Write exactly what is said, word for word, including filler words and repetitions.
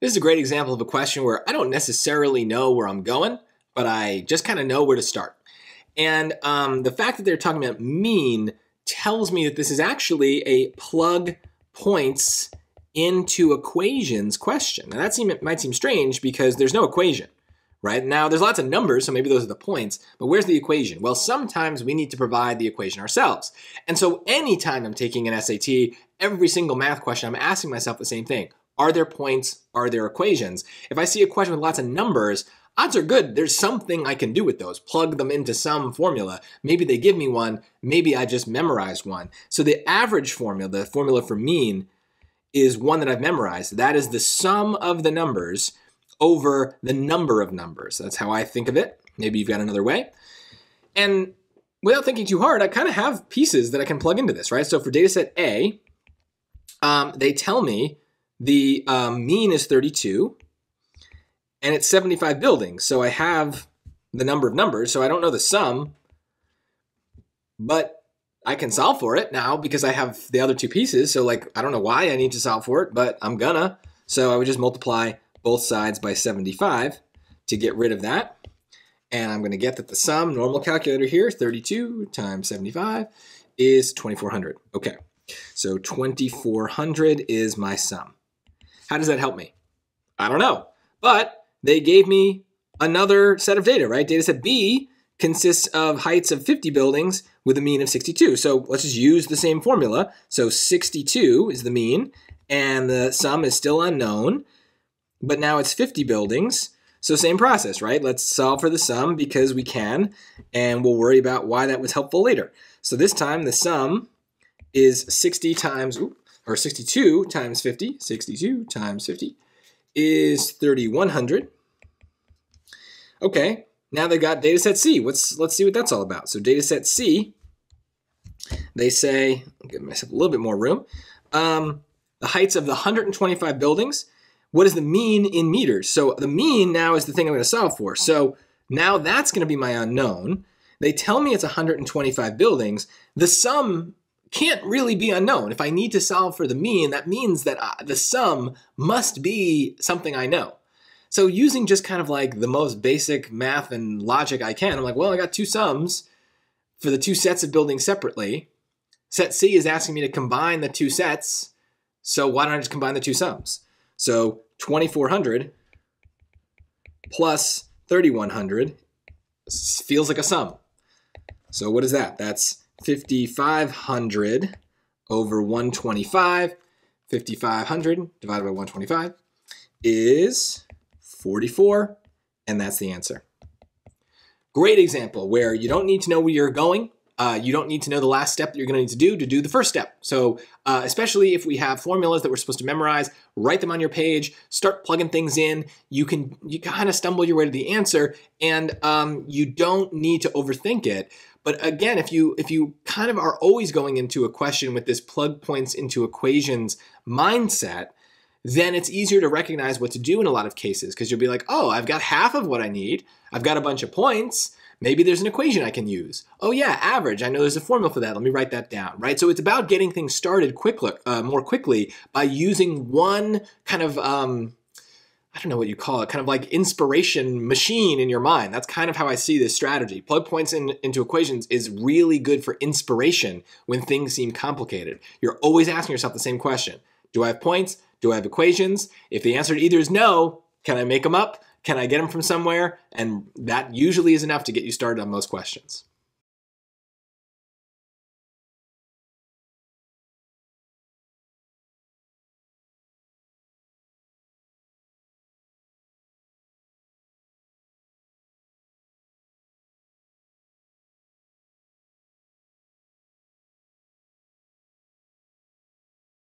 This is a great example of a question where I don't necessarily know where I'm going, but I just kind of know where to start. And um, the fact that they're talking about mean tells me that this is actually a plug points into equations question. Now that seem, it might seem strange because there's no equation, right? Now there's lots of numbers, so maybe those are the points, but where's the equation? Well, sometimes we need to provide the equation ourselves. And so anytime I'm taking an S A T, every single math question, I'm asking myself the same thing. Are there points? Are there equations? If I see a question with lots of numbers, odds are good there's something I can do with those. Plug them into some formula. Maybe they give me one. Maybe I just memorized one. So the average formula, the formula for mean, is one that I've memorized. That is the sum of the numbers over the number of numbers. That's how I think of it. Maybe you've got another way. And without thinking too hard, I kind of have pieces that I can plug into this, right? So for data set A, um, they tell me the um, mean is thirty-two. And it's seventy-five buildings, so I have the number of numbers, so I don't know the sum, but I can solve for it now because I have the other two pieces, so like I don't know why I need to solve for it, but I'm gonna. So I would just multiply both sides by seventy-five to get rid of that, and I'm gonna get that the sum, normal calculator here, thirty-two times seventy-five is twenty-four hundred. Okay, so twenty-four hundred is my sum. How does that help me? I don't know, but they gave me another set of data, right? Data set B consists of heights of fifty buildings with a mean of sixty-two. So let's just use the same formula. So sixty-two is the mean, and the sum is still unknown, but now it's fifty buildings. So same process, right? Let's solve for the sum because we can, and we'll worry about why that was helpful later. So this time the sum is sixty times, or sixty-two times fifty, sixty-two times fifty is thirty-one hundred. Okay, now they've got data set C. Let's, let's see what that's all about. So data set C, they say, I'll give myself a little bit more room, um, the heights of the one hundred twenty-five buildings. What is the mean in meters? So the mean now is the thing I'm gonna solve for. So now that's gonna be my unknown. They tell me it's one hundred twenty-five buildings. The sum can't really be unknown. If I need to solve for the mean, that means that uh, the sum must be something I know. So using just kind of like the most basic math and logic I can, I'm like, well, I got two sums for the two sets of buildings separately. Set C is asking me to combine the two sets, so why don't I just combine the two sums? So twenty-four hundred plus thirty-one hundred feels like a sum. So what is that? That's fifty-five hundred over one twenty-five. fifty-five hundred divided by one twenty-five is forty-four, and that's the answer. Great example where you don't need to know where you're going. Uh, you don't need to know the last step that you're going to need to do to do the first step. So uh, especially if we have formulas that we're supposed to memorize, write them on your page, start plugging things in. You can you kind of stumble your way to the answer, and um, you don't need to overthink it. But again, if you if you kind of are always going into a question with this plug points into equations mindset, then it's easier to recognize what to do in a lot of cases because you'll be like, oh, I've got half of what I need. I've got a bunch of points. Maybe there's an equation I can use. Oh yeah, average. I know there's a formula for that. Let me write that down, right? So it's about getting things started quickly, uh, more quickly by using one kind of, um, I don't know what you call it, kind of like inspiration machine in your mind. That's kind of how I see this strategy. Plug points in, into equations is really good for inspiration when things seem complicated. You're always asking yourself the same question. Do I have points? Do I have equations? If the answer to either is no, can I make them up? Can I get them from somewhere? And that usually is enough to get you started on most questions.